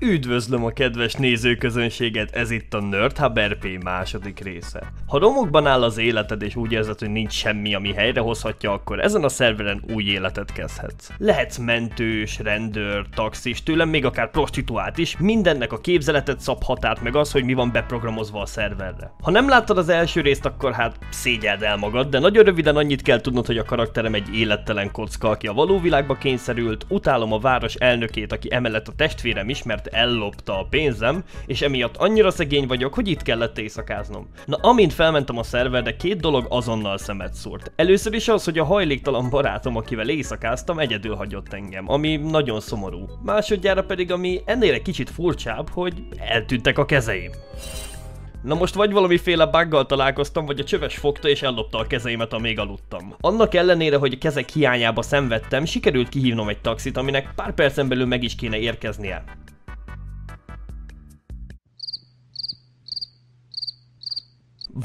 Üdvözlöm a kedves nézőközönséget, ez itt a NerdHub RP második része. Ha romokban áll az életed és úgy érzed, hogy nincs semmi, ami helyrehozhatja, akkor ezen a szerveren új életet kezdhetsz. Lehetsz mentős, rendőr, taxis, tőlem még akár prostituált is, mindennek a képzeletet szab határt meg az, hogy mi van beprogramozva a szerverre. Ha nem láttad az első részt, akkor hát szégyeld el magad, de nagyon röviden annyit kell tudnod, hogy a karakterem egy élettelen kocka, aki a való világba kényszerült, utálom a város elnökét, aki emellett a testvérem is, mert ellopta a pénzem, és emiatt annyira szegény vagyok, hogy itt kellett éjszakáznom. Na, amint felmentem a szerverre, két dolog azonnal szemet szúrt. Először is az, hogy a hajléktalan barátom, akivel éjszakáztam, egyedül hagyott engem, ami nagyon szomorú. Másodjára pedig, ami ennél egy kicsit furcsább, hogy eltűntek a kezeim. Na most vagy valamiféle buggal találkoztam, vagy a csöves fogta és ellopta a kezeimet, amíg aludtam. Annak ellenére, hogy a kezek hiányába szenvedtem, sikerült kihívnom egy taxit, aminek pár percen belül meg is kéne érkeznie.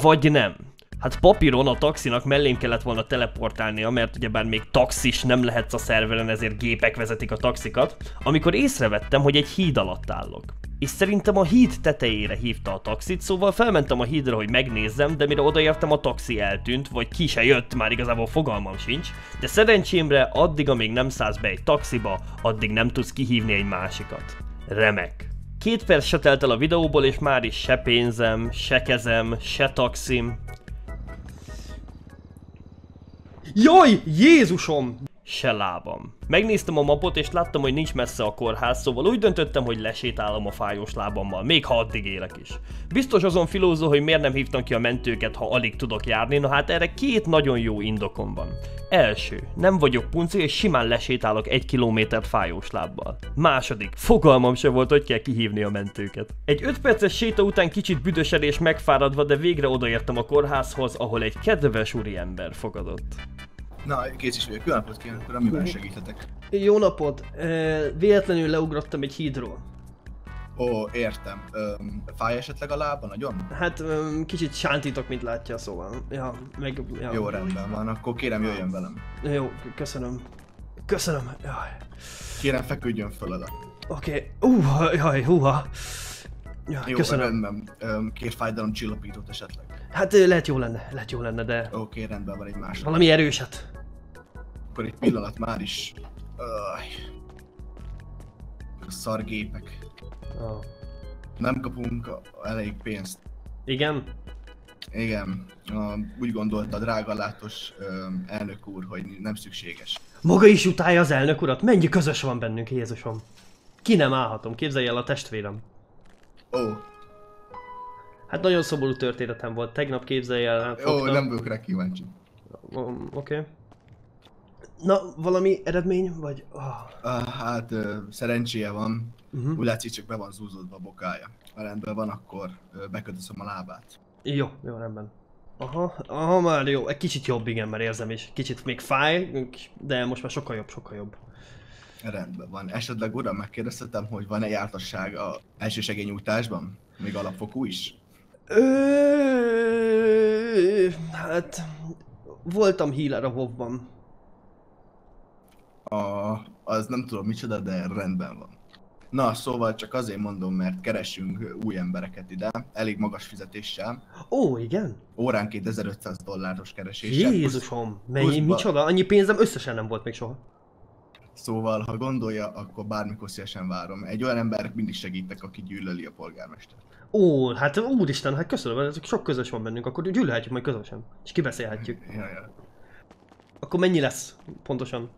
Vagy nem. Hát papíron a taxinak mellém kellett volna teleportálnia, mert ugyebár még taxis nem lehetsz a szerveren, ezért gépek vezetik a taxikat, amikor észrevettem, hogy egy híd alatt állok. És szerintem a híd tetejére hívta a taxit, szóval felmentem a hídra, hogy megnézzem, de mire odaértem, a taxi eltűnt, vagy ki se jött, már igazából fogalmam sincs, de szerencsémre addig, amíg nem szállsz be egy taxiba, addig nem tudsz kihívni egy másikat. Remek. 2 perc se telt el a videóból, és már is se pénzem, se kezem, se taxim. Jaj, Jézusom! Se lábam. Megnéztem a mapot, és láttam, hogy nincs messze a kórház, szóval úgy döntöttem, hogy lesétálom a fájós lábammal, még ha addig élek is. Biztos azon filózó, hogy miért nem hívtam ki a mentőket, ha alig tudok járni, na hát erre két nagyon jó indokom van. Első, nem vagyok punci, és simán lesétálok 1 kilométert fájós lábbal. Második, fogalmam se volt, hogy kell kihívni a mentőket. Egy 5 perces séta után kicsit büdösen és megfáradva, de végre odaértem a kórházhoz, ahol egy kedves úriember fogadott. Na, kész is vagyok. Jó napot kérlek, amiben segíthetek. Jó napot! Véletlenül leugrottam egy hídról. Ó, értem. Fáj esetleg a lába nagyon? Hát kicsit sántítok, mint látja, szóval. Ja, meg, ja. Jó, rendben van, akkor kérem jöjjön velem. Jó, köszönöm. Köszönöm, jaj. Kérem feküdjön föl oda. Oké, jaj, húha. Ja, jó, rendben. Kér fájdalomcsillapítót esetleg. Hát lehet jó lenne, de... Oké, rendben van, egy másik. Valami erőset. Akkor egy pillanat már is. Szargépek. Oh. Nem kapunk elég pénzt. Igen? Igen. Úgy gondolta a drága látos elnök úr, hogy nem szükséges. Maga is utálja az elnök urat? Mennyi közös van bennünk, Jézusom? Ki nem állhatom, képzelj el a testvérem. Ó. Hát nagyon szomorú történetem volt, tegnap képzelj el. Ó, nem vagyok rá kíváncsi. Oké. Na, valami eredmény, vagy? Hát, szerencséje van. Úgy látszik, csak be van zúzódva a bokája. Ha rendben van, akkor bekötözöm a lábát. Jó, rendben. Aha, már jó. Egy kicsit jobb, igen, mert érzem is. Kicsit még fáj, de most már sokkal jobb, sokkal jobb. Rendben van. Esetleg uram, megkérdeztetem, hogy van-e jártasság a elsősegélynyújtásban? Még alapfokú is? Hát... voltam healer a hobban. Az nem tudom micsoda, de rendben van. Na, szóval csak azért mondom, mert keresünk új embereket ide, elég magas fizetéssel. Ó, igen? Óránként $1500 kereséssel. Jézusom, mennyi, micsoda? Annyi pénzem összesen nem volt még soha. Szóval, ha gondolja, akkor bármikor szívesen várom. Egy olyan emberek mindig segítek, aki gyűlöli a polgármestert. Ó, hát úristen, hát köszönöm, sok közös van bennünk, akkor gyűlölhetjük majd közösen. És kibeszélhetjük. Jaj. Akkor mennyi lesz pontosan?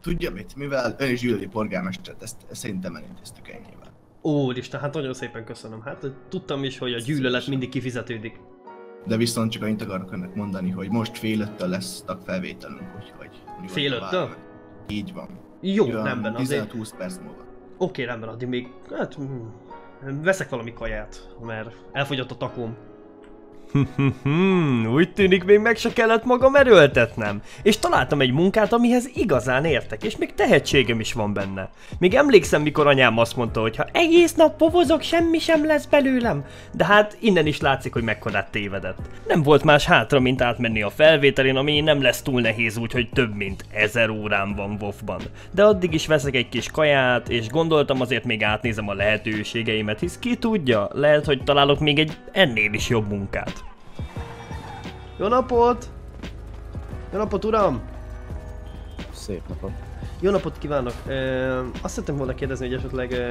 Tudja mit, mivel ön is gyűlöli polgármestert, ezt szerintem elintéztük ennyivel. Úristen, hát nagyon szépen köszönöm. Hát tudtam is, hogy a gyűlölet mindig kifizetődik. De viszont csak annyit akarok önnek mondani, hogy most fél 5-től lesz tagfelvételünk, úgyhogy... Fél 5-től? Így van. Jó, rendben, azért... 15-20 perc múlva. Oké, rendben, addig még... hát... veszek valami kaját, mert elfogyott a takóm. Úgy tűnik, még meg se kellett magam erőltetnem. És találtam egy munkát, amihez igazán értek, és még tehetségem is van benne. Még emlékszem, mikor anyám azt mondta, hogy ha egész nap povozok, semmi sem lesz belőlem. De hát innen is látszik, hogy mekkorát tévedett. Nem volt más hátra, mint átmenni a felvételén, ami nem lesz túl nehéz, úgyhogy több mint 1000 órám van WoW-ban. De addig is veszek egy kis kaját, és gondoltam, azért még átnézem a lehetőségeimet, hisz ki tudja, lehet, hogy találok még egy ennél is jobb munkát. Jó napot! Jó napot, uram! Szép napot! Jó napot kívánok! Azt szeretném volna kérdezni, hogy esetleg...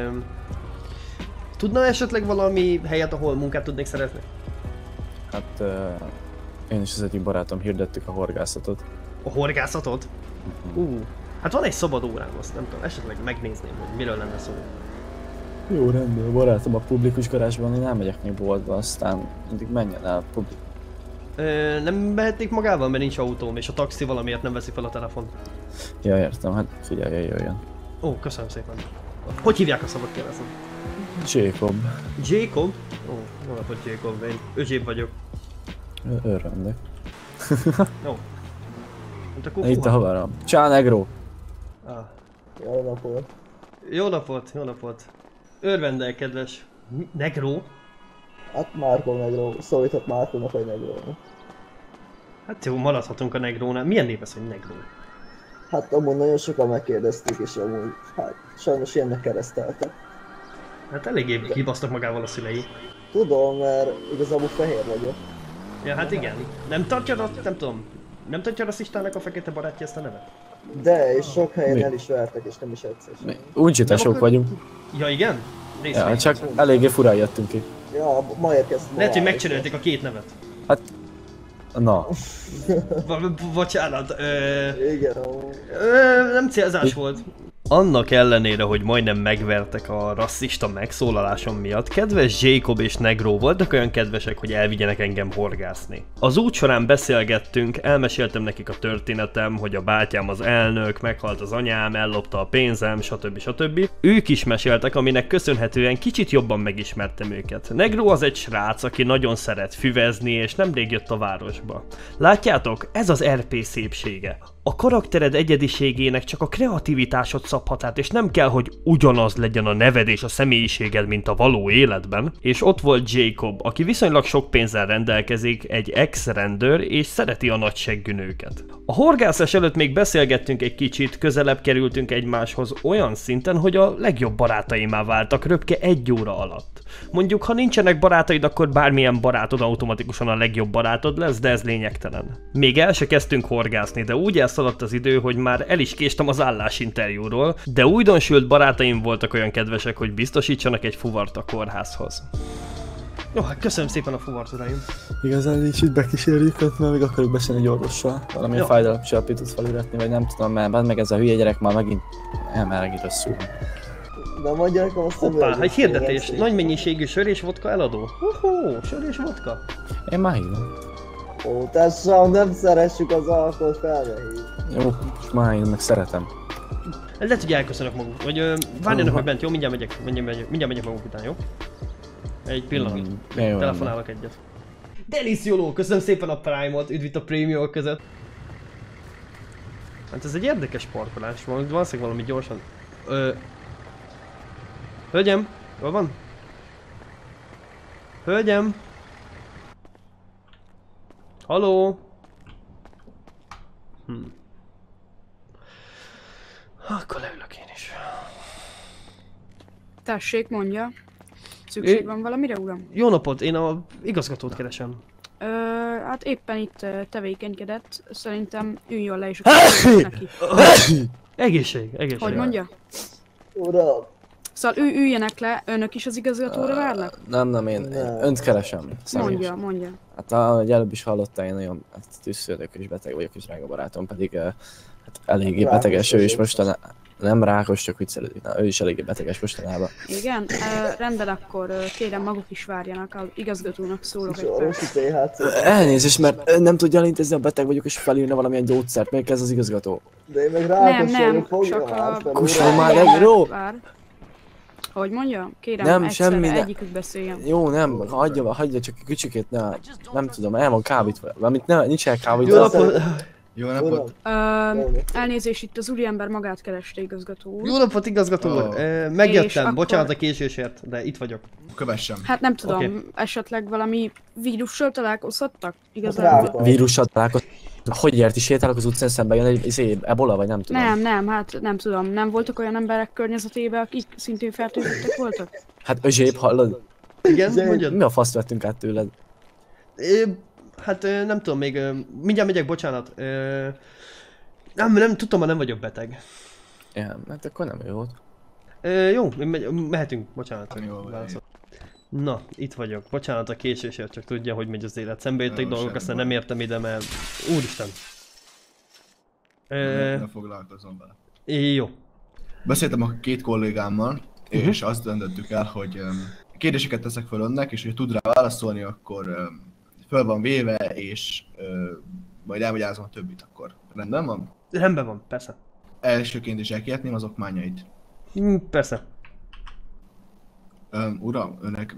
tudna esetleg valami helyet, ahol munkát tudnék szerezni? Hát... én és az egyik barátom hirdettük a horgászatot. A horgászatot? Hát van egy szabad órám, azt nem tudom, esetleg megnézném, hogy miről lenne szó. Jó, rendben, barátom a publikus garázsban, én elmegyek még boltba, aztán mindig menjen el publikus. Nem mehetnék magával, mert nincs autóm, és a taxi valamiért nem veszi fel a telefont. Ja, értem, hát figyelj, jöjjön. Ó, köszönöm szépen. Hogy hívják a szabad kérdezem? Jacob. Jacob? Ó, jó napot Jacob, én Özséb vagyok. Örömnek. Jó. Itt a haverom. Csá, Negro! Ah. Jó napot. Jó napot, jó napot. Örvendel, kedves. Negro? Hát Márkon Negrón, szólított Márkonnak, hogy Negrón. Hát jó, maradhatunk a Negrónál. Milyen nép ez, hogy Negró? Hát amúgy nagyon sokan megkérdezték, és amúgy, hát sajnos ilyennek kereszteltek. Hát eléggé kibasztak magával a szülei. Tudom, mert igazából fehér vagyok. Ja, hát igen. Nem tartja azt, nem tudom. Nem tudja rasszistának a fekete barátja ezt a nevet? De, és sok helyen el is vertek, és nem is egyszer. Úgyitások vagyunk. Ja, igen? Ja, csak eléggé furán jöttünk ki. Ja, ma érkeztem. Lehet, hogy megcserélték a két nevet. Hát... Na. Bocsánat, igen. Nem célzás volt. Annak ellenére, hogy majdnem megvertek a rasszista megszólalásom miatt, kedves Jacob és Negro voltak olyan kedvesek, hogy elvigyenek engem horgászni. Az út során beszélgettünk, elmeséltem nekik a történetem, hogy a bátyám az elnök, meghalt az anyám, ellopta a pénzem, stb. Stb. Ők is meséltek, aminek köszönhetően kicsit jobban megismertem őket. Negro az egy srác, aki nagyon szeret füvezni, és nemrég jött a városba. Látjátok, ez az RP szépsége. A karaktered egyediségének csak a kreativitásod szabhat át, és nem kell, hogy ugyanaz legyen a neved és a személyiséged, mint a való életben. És ott volt Jacob, aki viszonylag sok pénzzel rendelkezik, egy ex-rendőr, és szereti a nagyseggű nőket. A horgászás előtt még beszélgettünk egy kicsit, közelebb kerültünk egymáshoz olyan szinten, hogy a legjobb barátaimá váltak röpke 1 óra alatt. Mondjuk, ha nincsenek barátaid, akkor bármilyen barátod automatikusan a legjobb barátod lesz, de ez lényegtelen. Még el se kezdtünk horgászni, de úgy elszaladt az idő, hogy már el is késtem az állásinterjúról, de újdonsült barátaim voltak olyan kedvesek, hogy biztosítsanak egy fuvart a kórházhoz. Jó, hát köszönöm szépen a fuvart, uraim. Igazán nincs itt bekísérjük, mert még akarjuk beszélni egy orvossal. Valami fájdalomcsillapítót felületni, vagy nem tudom, mert meg ez a hülye gyerek már megint elmelegít rosszul. Nem a gyerekem azt mondja, hoppá, egy hirdetés. Nagy mennyiségű sör és vodka eladó. Hoho, sör és vodka. Én már hívom. Ó, tesó, nem szeressük az alkoholt, felvehív. Jó, és már én meg szeretem. Lehet, hogy elköszönök maguk, vagy várjanak meg bent, jó? Mindjárt megyek maguk után, jó? Egy pillanat. Jó, telefonálok egyet. Delicioló, köszönöm szépen a Prime-ot, üdv itt a Premium között. Hát ez egy érdekes parkolás, valószínűleg valami gyorsan. Hölgyem, hol van? Hölgyem! Halló! Akkor leülök én is. Tessék, mondja. Szükség van valamire, uram? Jó napot, én az igazgatót keresem. Hát éppen itt tevékenykedett. Szerintem üljön le és neki. Egészség. Hogy mondja? Uram. Szóval üljenek le, önök is az igazgatóra várnak? Nem, én önt keresem. Mondja. Hát ahogy előbb is hallottál, én nagyon tüsszőnök és beteg vagyok, és drága barátom pedig hát eléggé beteges, ő is mostanában. Nem rákos, csak viccelődik. Na, ő is eléggé beteges mostanában. Igen, rendben, akkor kérem maguk is várjanak, az igazgatónak szólok egy perc. Elnézést, mert nem tudja elintézni, a beteg vagyok, és felírna valamilyen gyógyszert, még ez az igazgató. De én meg rákos, csak a... Kusson már, Negro! Hogy mondja? Kérem, nem, semmi, egyikük beszéljen. Jó, nem, hagyja csak a kicsikét, nem tudom, el van kávítva. Amit nem, nincs elkávítva. Jó napot! Elnézést, itt az úriember magát kereste, igazgató úr. Jó napot, igazgató úr! Megjöttem, bocsánat a késésért, de itt vagyok. Kövessem. Hát nem tudom, esetleg valami vírussal találkozhattak? Igazán? Vírussal találkoztak? Hogy ért is sétálok az utcán, szemben jön egy Ebola, vagy nem tudom? Nem, hát nem tudom. Nem voltak olyan emberek környezetében, akik szintén fertőzöttek voltak? Hát Özséb, hallod? Igen, mondjad. Mi a faszt vettünk át tőled? Hát nem tudom még, mindjárt megyek, bocsánat. Nem tudtam, ha nem vagyok beteg. Igen, hát akkor nem jó volt. Jó, mehetünk, bocsánat. Na, itt vagyok, bocsánat a késésért, csak tudja, hogy megy az élet. Szembe jöttek dolgok, aztán nem értem ide, mert... Úristen! Nem foglalkozom vele. Jó. Beszéltem a két kollégámmal, és azt döntöttük el, hogy kérdéseket teszek fel önnek, és hogy tud rá válaszolni, akkor... föl van véve, és majd elmagyarázom a többit akkor. Rendben van? Rendben van, persze. Elsőként is elkihetném az okmányait. Persze. Uram, önnek...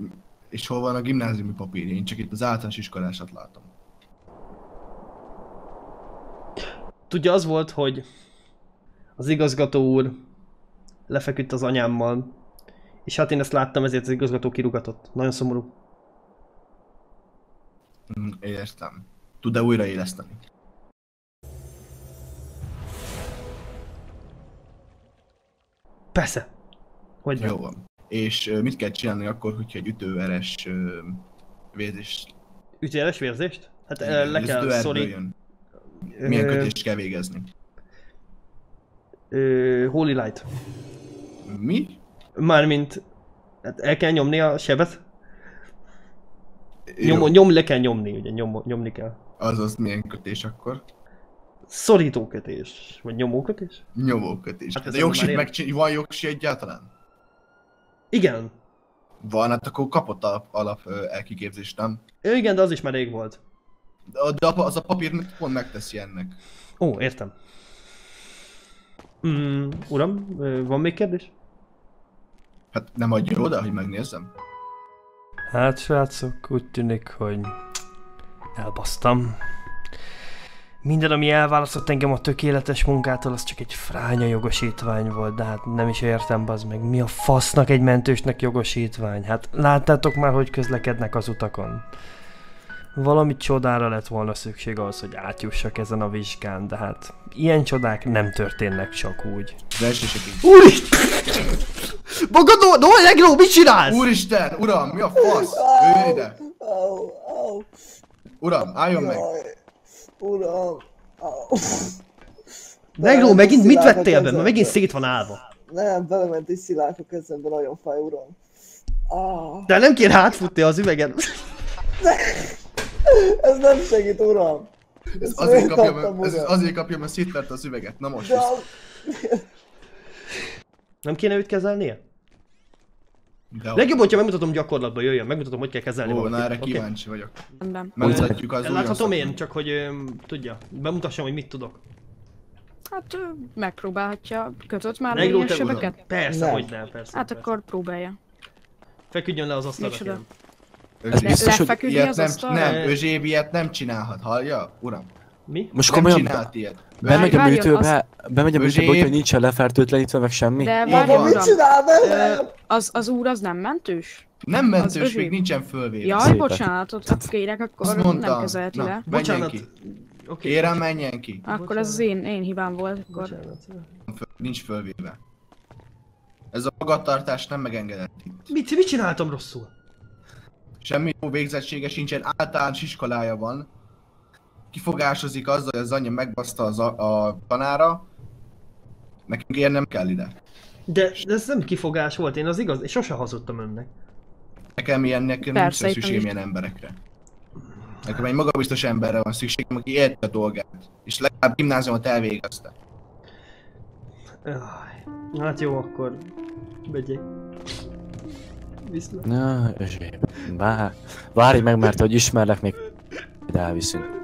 És hol van a gimnáziumi papírja? Én csak itt az általános iskolásat látom. Tudja, az volt, hogy az igazgató úr lefeküdt az anyámmal, és hát én ezt láttam, ezért az igazgató kirúgatott. Nagyon szomorú. Értem. Tud-e újraéleszteni? Persze. Hogy jó van. És mit kell csinálni akkor, hogyha egy ütőeres vérzést... Ütőeres vérzést? Hát le kell szorítani. Milyen kötést kell végezni? Holy light. Mi? Mármint... Hát el kell nyomni a sebet. Le kell nyomni, ugye, nyomni kell. Azaz milyen kötés akkor? Szorítókötés, vagy nyomókötés? Nyomókötés. Hát ez van jogsi egyáltalán? Igen. Van, hát akkor kapott alap elkiképzés, nem? Igen, de az is már rég volt. De az a papír pont megteszi ennek. Ó, értem. Uram, van még kérdés? Hát nem adja oda, hogy megnézzem. Hát srácok, úgy tűnik, hogy elbasztam. Minden, ami elválasztott engem a tökéletes munkától, az csak egy fránya jogosítvány volt, de hát nem is értem, bazd meg, mi a fasznak egy mentősnek jogosítvány? Hát láttátok már, hogy közlekednek az utakon? Valami csodára lett volna szükség ahhoz, hogy átjussak ezen a vizsgán, de hát ilyen csodák nem történnek csak úgy. Úristen! Magadó, Negro, mit csinálsz? Úristen, uram, mi a fasz? Jöjjön ide! Uram, álljon meg! Uram! Negro, megint mit vettél be? Mert megint szét van állva. Nem, belement egy szilák a kezembe, nagyon fáj, uram. De nem kéne átfutni az üvegen. Ez nem segít, uram. Azért kapja, mert szétverte az üveget. Na most. Nem kéne őt kezelnie? Legjobb, hogyha megmutatom gyakorlatban, jöjjön, megmutatom, hogy kell kezelni. Ó, na erre kíváncsi vagyok. Megmutatjuk az újra. Láthatom én, csak hogy tudja, bemutassam, hogy mit tudok. Hát megpróbálhatja, kötött már ilyen sebeket? Persze, hogy nem, persze. Hát akkor próbálja. Feküdjön le az asztalra, kérem. Lefeküdni az asztalra? Nem, Özséb ilyet nem csinálhat, hallja? Uram. Mi? Most komolyan csinált ilyet. Bemegy a műtőbe, hogy nincsen lefertőtlenítve, meg semmi. De várjál, mit csinál velem? Az úr az nem mentős? Nem mentős, még nincsen fölvéve. Jaj, bocsánatot, hát kérek, akkor nem kezelheti le. Bocsánat. Kérem, menjen ki. Akkor ez az én hibám volt. Nincs fölvéve. Ez a magatartás nem megengedett itt. Mit csináltam rosszul? Semmi jó végzettsége sincsen, általános iskolája van. Kifogásozik azzal, hogy az anyja megbaszta a tanára. Nekünk ilyen nem kell ide. De ez nem kifogás volt, én az igaz, és sose hazudtam önnek. Nekem ilyennek nincs szükségem ilyen emberekre. Nekem egy magabiztos emberre van szükségem, aki érti a dolgát. És legalább gimnáziumot elvégezte. Hát jó, akkor... Vegyék. Viszlát. Na, Özséb. Várj meg, mert hogy ismerlek, még ide elviszünk.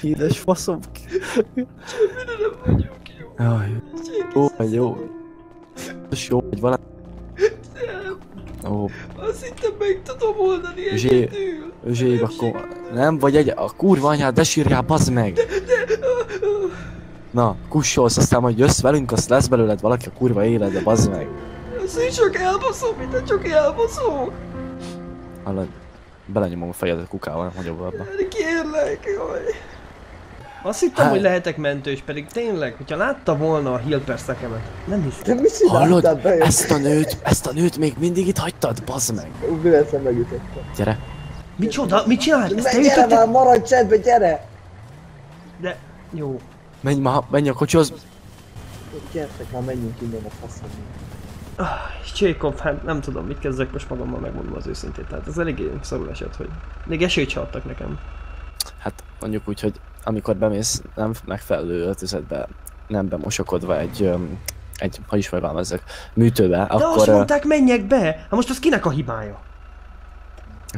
Hídes faszom. Csak minden nem vagyok jó. Jaj. Jó, hogy valami... Oh. Azt hittem meg tudom oldani egyedül. Özséb, akkor... Nem vagy egy... A kurva anyád, de sírjál, bazd meg! De. Na, kussolsz, aztán majd jössz velünk, azt lesz belőled valaki a kurva élet, de bazd meg! Ezt így csak elbaszom, minden csak elbaszom! Hallod, belenyomom a fejedet kukával, nagyobb abba. Kérlek, jaj! Azt hittem, hogy lehetek mentős, pedig tényleg, hogyha látta volna a healperszekemet, nem hiszem. De mit hallod, be, ezt a nőt még mindig itt hagytad, bazd meg! Véletlen megütöttem. Gyere! Micsoda? Mit csinálsz? Gyere már, maradj csendbe, gyere! De... jó. Menj már, menj a kocsihoz! Gyertek már, menjünk innen a faszon. Jacob, hát nem tudom, mit kezdek most magammal, megmondom az őszintét. Tehát ez eléggé szarul esett, hogy még esélyt se adtak nekem. Hát mondjuk úgy, hogy amikor bemész nem megfelelő öltözetbe, nem bemosakodva egy ha is megválaszok, műtőbe, de akkor... azt mondták, menjek be! Hát most az kinek a hibája?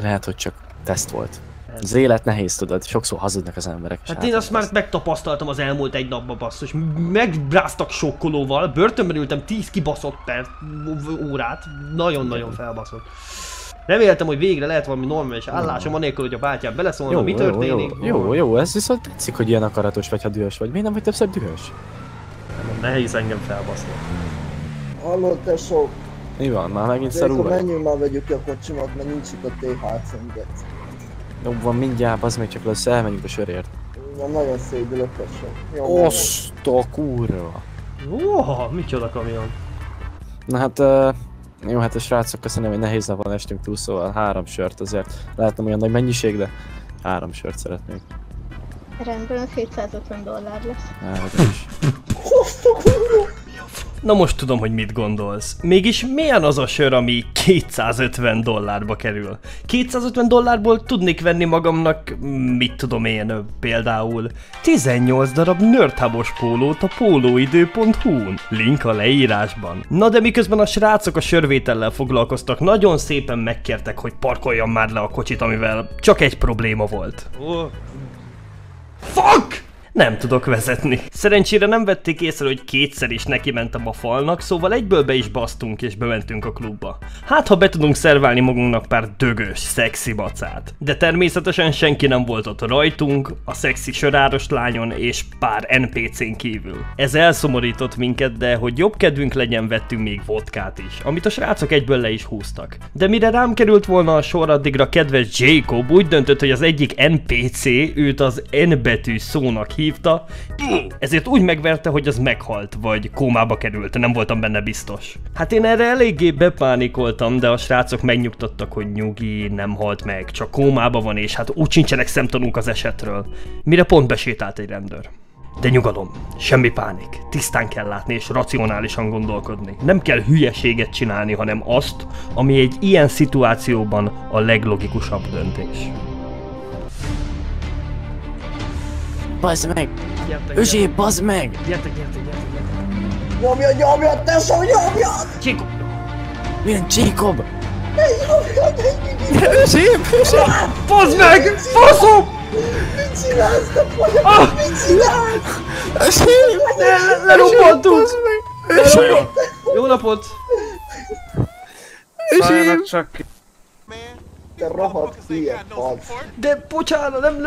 Lehet, hogy csak teszt volt. Az élet nehéz, tudod, sokszor hazudnak az emberek. Hát én azt már megtapasztaltam az elmúlt egy napban, basszus. Megbráztak sokkolóval, börtönben ültem 10 kibaszott per órát. Nagyon-nagyon felbaszott. Reméltem, hogy végre lehet valami normális állásom, anélkül, hogy a bátyám beleszólna, mi történik. Jó, ez viszont tetszik, hogy ilyen akaratos vagy, ha dühös vagy. Miért nem vagy többször dühös? Nem, nehéz engem felbaszni. Halló, tesó! Mi van? Már megint szarul vagy? Menjünk már, vegyük ki a kocsimat, mert nincs itt a THC-nket. Jó van, mindjárt, az még csak lesz, elmenjünk a sörért. Na, nagyon szép, lökösen. Oszta, kurva! Jóha, micsoda kamion! Na hát, jó, hát a srácok, köszönöm, hogy nehéz napon estünk túl, szóval 3 sört azért. Lehet nem olyan nagy mennyiség, de 3 sört szeretnék. Rendben, $750 lesz. Hát is. Oszta, kurva! Na most tudom, hogy mit gondolsz. Mégis milyen az a sör, ami $250-ba kerül? $250-ból tudnék venni magamnak, mit tudom én, például 18 darab nerdhubos pólót a pólóidő.hu-n. Link a leírásban. Na de miközben a srácok a sörvétellel foglalkoztak, nagyon szépen megkértek, hogy parkoljam már le a kocsit, amivel csak egy probléma volt. Oh. Fuck! Nem tudok vezetni. Szerencsére nem vették észre, hogy kétszer is neki mentem a falnak, szóval egyből be is basztunk és bementünk a klubba. Hát ha be tudunk szerválni magunknak pár dögös, szexi bacát. De természetesen senki nem volt ott rajtunk, a szexi söráros lányon és pár NPC-n kívül. Ez elszomorított minket, de hogy jobb kedvünk legyen, vettünk még vodkát is, amit a srácok egyből le is húztak. De mire rám került volna a sor, addigra kedves Jacob úgy döntött, hogy az egyik NPC őt az N betű szónak hívta, ezért úgy megverte, hogy az meghalt, vagy kómába került, nem voltam benne biztos. Hát én erre eléggé bepánikoltam, de a srácok megnyugtattak, hogy nyugi, nem halt meg, csak kómába van, és hát úgy sincsenek szemtanúk az esetről. Mire pont besétált egy rendőr. De nyugalom, semmi pánik, tisztán kell látni és racionálisan gondolkodni. Nem kell hülyeséget csinálni, hanem azt, ami egy ilyen szituációban a leglogikusabb döntés. Bazd meg! Özséb, bazd meg! Gyertek! Nyomjad, tesó, nyomjad! Jacob! Milyen Jacob? Nyomjad! Özséb! Bazd meg! Faszom! Mit csinálsz, te folyam? Mit csinálsz? Özséb! Lerobbantunk! Özséb! Jó napot! Özséb! Te rohadt hülye, fasz! De bocsánat,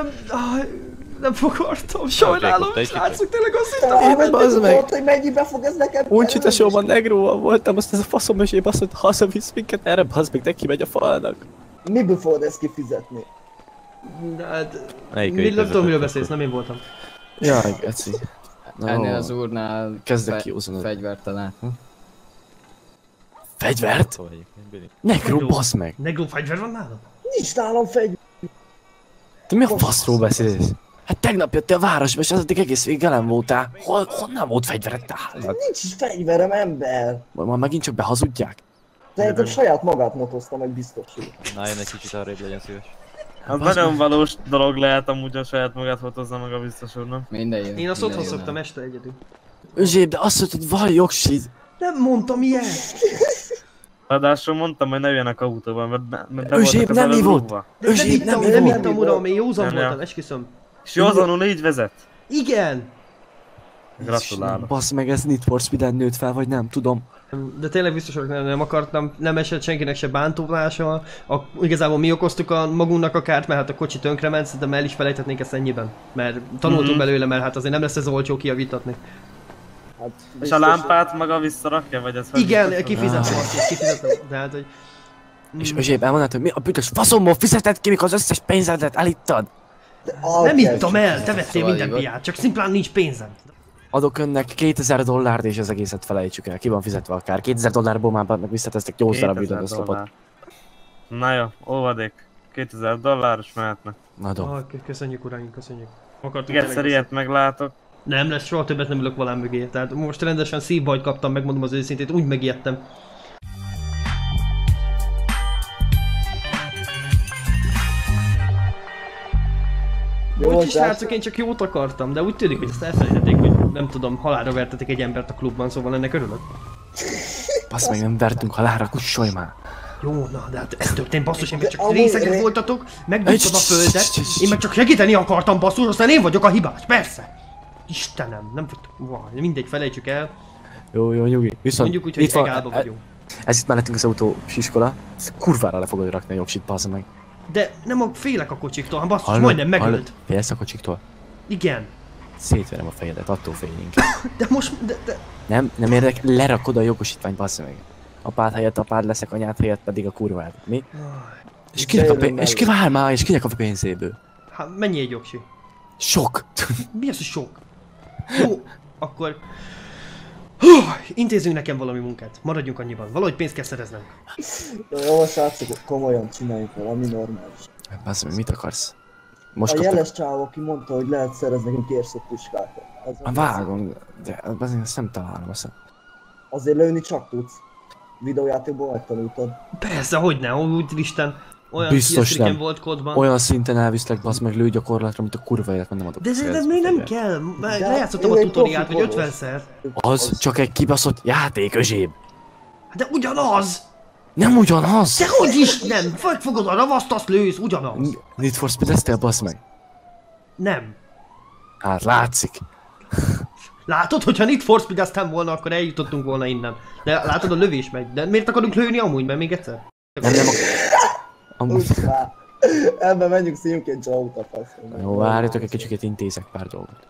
nem fogadtam, sajnálom, srácok, tényleg azt hittem, hogy volt, hogy mennyibe fog ez nekem. Uncsi tesóban Negróval voltam, azt ez a faszom Özséb azt mondta, hazavisz minket, erre bazd meg, neki megy a falnak. Miből fogod ezt kifizetni? Hát... nem tudom, miről beszélsz, nem én voltam. Jaj, geci. Ennél az úrnál fegyvert talál. Fegyvert? Negró, bazd meg! Negró fegyver van nálam? Nincs nálam fegyver! Te mi a faszról beszélsz? Hát tegnap jöttél a városba, és az addig egész végig nem voltál. Honnan volt fegyvered nálad? Nincs is fegyverem, ember! Majd megint csak behazudják. De én saját magát motoztam, meg biztosul. Na, jön egy kicsit arrébb, legyen szíves. Hát nagyon valós dolog lehet amúgy, a saját magát motozza meg a biztosul, nem? Minden jön. Én azt otthon szoktam este egyedül. Özséb, de azt mondtad, van jogsid! Nem mondtam ilyet! Ráadásul mondtam, hogy ne üljenek autóban, mert be voltak az előzóba. Özséb, nem ivott! Nem ittam, uram, én józan voltam, esküszöm. És józanul így vezet? Igen! Gratulálok. Basz meg, ez Need for Speed-en nőtt fel, vagy nem tudom. De tényleg biztos, hogy nem akartam, nem esett senkinek se bántóvlása. Igazából mi okoztuk a magunknak a kárt, mert hát a kocsi tönkrement, szerintem el is felejthetnénk ezt ennyiben. Mert tanultunk belőle, mert hát azért nem lesz ez olcsó kijavítatni. Hát, és a lámpát maga visszarakja, vagy ez? Igen, kifizetem, de hát, hogy... És Özséb, elmondtad, hogy mi a büdös faszomból fizetett ki, mikor az összes pénzedet elitted? Nem ittam el, te vettél minden piát, csak szimplán nincs pénzem. Adok önnek $2000 és az egészet felejtsük el, ki van fizetve akár. $2000 már meg visszatesztek 8 darab üdvözlopot. Na jó, óvadék. $2000 és mehetnek. Na do. Köszönjük uraim, köszönjük. Egyszer ilyet meglátok. Nem lesz, soha többet nem ülök valám mögé. Tehát most rendesen szívbajt kaptam, megmondom az őszintét, úgy megijedtem. Úgyis srácok, én csak jót akartam, de úgy tűnik, hogy ezt elfelejtették, hogy nem tudom, halálra vertetik egy embert a klubban, szóval ennek örülök. Basz meg, nem vertünk halálra, kussolj már! Jó, na, de hát ez történt basszus, én meg csak részekre voltatok, megdugtad a földet, én meg csak segíteni akartam basszus, aztán én vagyok a hibás, persze! Istenem, nem vagyok, mindegy, felejtsük el. Jó, nyugi, viszont mondjuk úgy, hogy egálba vagyunk. Ez itt mellettünk az autósiskola, kurvára le fogod rakni a jogsit, bazd meg. De nem félek a kocsiktól, hát basszus, majdnem megölt. Félsz a kocsiktól? Igen. Szétverem a fejedet, attól féljünk. De most, de... Nem érdek, lerakod a jogosítványt, bassz meg. Apád helyett apád leszek, anyád helyett pedig a kurvád, mi? És ki vár már, és kinek a pénzéből? Hát mennyi egy jogsi? Sok! Mi az, hogy sok? Jó, akkor... intézzünk nekem valami munkát, maradjunk annyiban, valahogy pénzt kell szereznünk. Jó, srácok, komolyan csináljuk valami normális. Baszd meg, mit akarsz? Most a jeles csávó, aki mondta, hogy lehet szerezni nekünk érszott puskát. Vágom, de azért ezt nem találom azt. Azért lőni csak tudsz. Videójátékból megtanultad. Persze, hogy ne, úristen. Olyan szinten volt kódban. Olyan szinten elviszlek, basz meg lőgyakorlatra, mint a kurva életben nem adok. De ez még nem kell. Lejátszottam a tutoriát, hogy 50-szer. Az csak egy kibaszott játék, Özséb. De ugyanaz! Nem ugyanaz! De hogy is nem! Fogod a ravaszt, azt lősz, ugyanaz! Need for Speed-eztél, basz meg? Nem. Hát látszik. Látod, hogyha Need for Speed-eztem volna, akkor eljutottunk volna innen. De látod, a lövés megy. De miért akarunk lőni amúgy, mert még egyszer? Nem amúgy. Ebben menjünk színként csauta faszom. Jó, várjatok egy kicsit, intézek pár dolgot.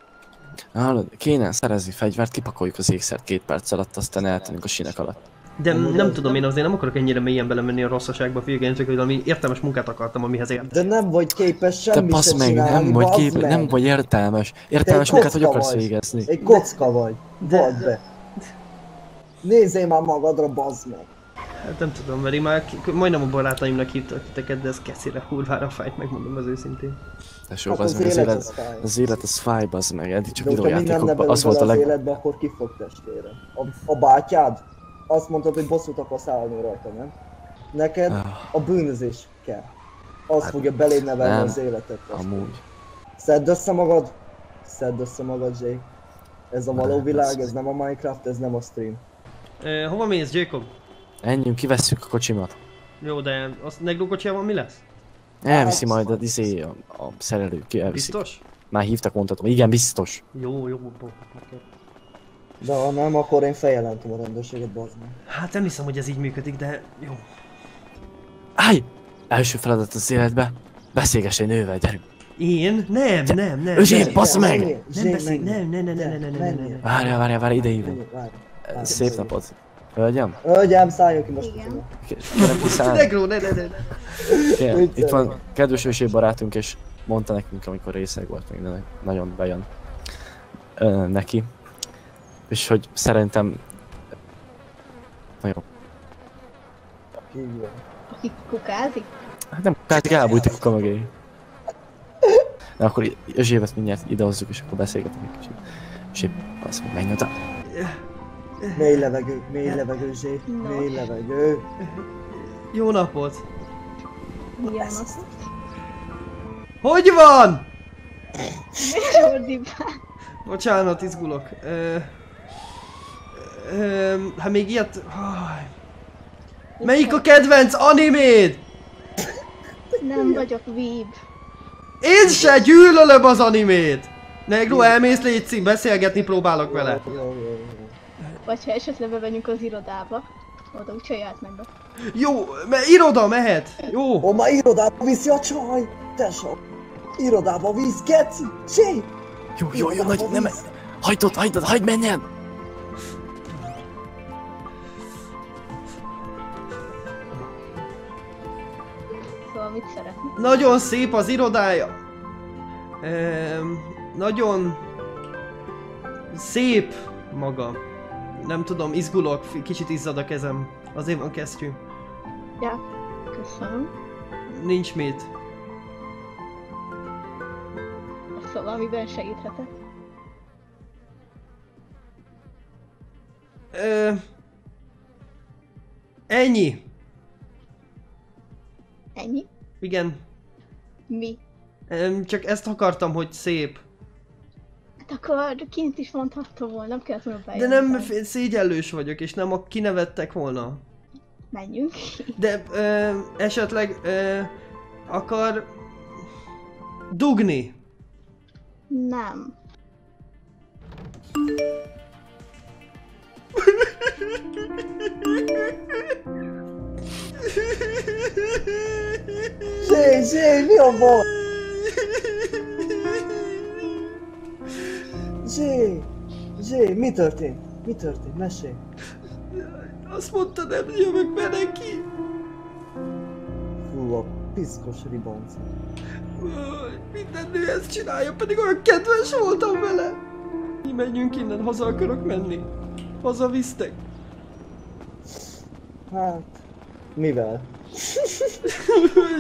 Hallod, kéne szerezni fegyvert, kipakoljuk az ékszert 2 perc alatt, aztán eltenünk a sínek alatt. De nem tudom, én azért nem akarok ennyire mélyen belemenni a rosszaságba, figyelj, csak hogy valami értelmes munkát akartam, amihez értek. De nem vagy képes semmit sem csinálni, bazd meg! Nem vagy értelmes. Értelmes munkát hogy akarsz végezni? Egy kocka vagy. Vadd be. Nézzél már magadra, bazd meg! Hát nem tudom, mert én már majdnem a barátaimnak hívtak titeket, de ez kecére kurvára fájt, megmondom az őszintén. Tesó, hát az meg, az élet az fáj, bazd meg, eddig csak videójátékokban, az volt a leg... életbe, akkor ki fog testvére? A bátyád? Azt mondtad, hogy bosszút akarsz állni rajta, nem? Neked a bűnözés kell. Az hát fogja beléd nevelni az életet. Amúgy. Szedd össze magad! Szedd össze magad, Jay. Ez a való világ, ez nem a Minecraft, ez nem a stream. Hova mész, Jacob? Menjünk, kivesszük a kocsimat. Jó, de az Negro kocsijában mi lesz? Elviszi majd a DC, a szerelő, ki elviszi. Biztos? Már hívtak, mondhatom. Igen, biztos. Jó, neked. De ha nem, akkor én feljelentem a rendőrséget, bazd meg. Hát nem hiszem, hogy ez így működik, de jó. Állj! Első feladat az életbe. Beszélgess egy nővel, gyerünk. Én? Nem. Özséb, bassz meg! Nem beszélj, nem. Várjál, ide hívunk. Szép napot. Hölgyem? Hölgyem, szálljon ki most! Igen. Kérem kiszállni. Negro, ne. Itt van kedves Özséb barátunk, és mondta nekünk, amikor részeg volt még, de nagyon bejön neki. És hogy szerintem... Na jó. Aki kukázik? Hát nem kukázik, elbújt a kuka mögé. Na akkor Özsébet mindjárt idehozzuk, és akkor beszélgetünk egy kicsit. És azt mondom, menj oda. Mély levegő, Zsé. Mély levegő. Jó napot! Milyen az? Hogy van? Bocsánat, izgulok. Hát még ilyet... Melyik a kedvenc animéd? Nem vagyok víb. Én se gyűlölöm az animét! Negro, elmész, légy, beszélgetni próbálok vele. Jó. Vagy ha esetleg bevegyünk az irodába. Oda úgyse járt meg be. Jó, mert iroda mehet! Jó! Ó, ma irodába viszi a csaj! Tesó! Irodába visz, geci! Csé! Jó, nagy, nem... Hagyd menjen! Szóval mit szeretne? Nagyon szép az irodája! Nagyon... szép maga. Nem tudom, izgulok, kicsit izzad a kezem. Azért van kesztyű. Ja, köszönöm. Nincs mit. Szóval, amiben segíthetek? Ennyi. Ennyi? Igen. Mi? Csak ezt akartam, hogy szép. Akkor kint is mondhatta volna, nem kellett volna bejelenteni. De nem, szégyellős vagyok, és nem kinevettek volna. Menjünk. De esetleg akar dugni? Nem. Zsé, mi a baj? Zsé, mi történt? Mi történt? Mesélj! Azt mondta, nem jövök be neki! Fú, a piszkos ribanc. Minden nő ezt csinálja, pedig olyan kedves voltam vele! Mi menjünk innen, haza akarok menni. Haza visztek. Hát... mivel?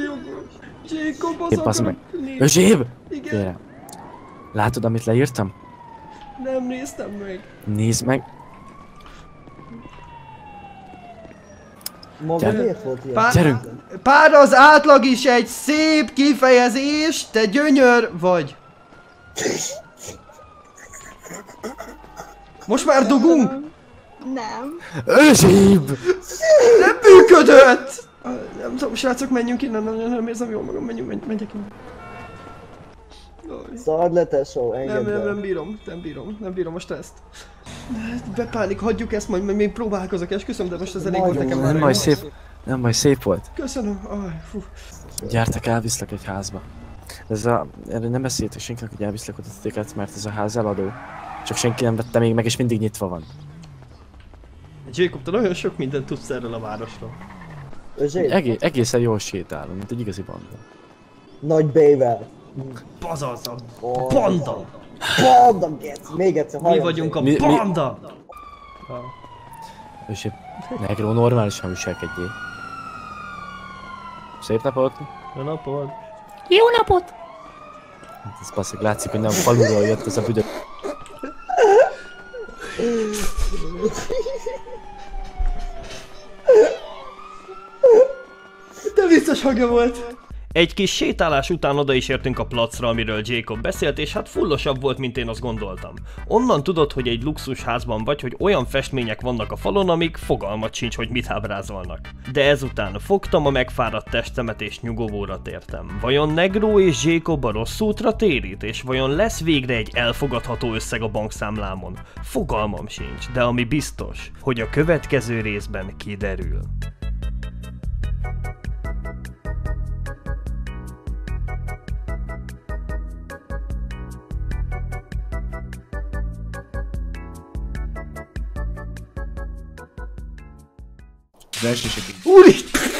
Jogos. Jacob, haza akarok menni. Özséb! Igen. Kérem. Látod, amit leírtam? Nem néztem meg. Nézd meg. Ma miért volt ilyen? Pár az átlag is egy szép kifejezés, te gyönyör vagy. Most már dugunk? Nem. Özséb! Nem működött! Nem tudom, srácok, menjünk innen, nem érzem jól magam, menjek innen. Szard le, tesó, engedd el. Nem bírom most ezt. Bepánik, hagyjuk ezt, majd még próbálkozok, esküszöm, de most ez elég volt nekem már. Nem baj, szép volt. Köszönöm, fú. Gyertek, elviszlek egy házba. Erről nem beszéltek senkinek, hogy elviszlek oda titeket, mert ez a ház eladó. Csak senki nem vette még meg, és mindig nyitva van. Jacob, te nagyon sok mindent tudsz erről a városról. Egészen jól sétálunk, mint egy igazi banda. Nagy B-vel. Bazalsz a banda! Banda, gec! Még egyszer hallom! Mi vagyunk a banda! És Negro, normálisan viselkedjél. Szép napot! Jó napot! Jó napot! Ez baszik, látszik, hogy nem faluról jött ez a büdös. De biztos hangja volt! Egy kis sétálás után oda is értünk a placra, amiről Jacob beszélt, és hát fullosabb volt, mint én azt gondoltam. Onnan tudod, hogy egy luxusházban vagy, hogy olyan festmények vannak a falon, amik fogalmat sincs, hogy mit ábrázolnak. De ezután fogtam a megfáradt testemet és nyugovóra tértem. Vajon Negro és Jacob a rossz útra térít, és vajon lesz végre egy elfogadható összeg a bankszámlámon? Fogalmam sincs, de ami biztos, hogy a következő részben kiderül. Úristen!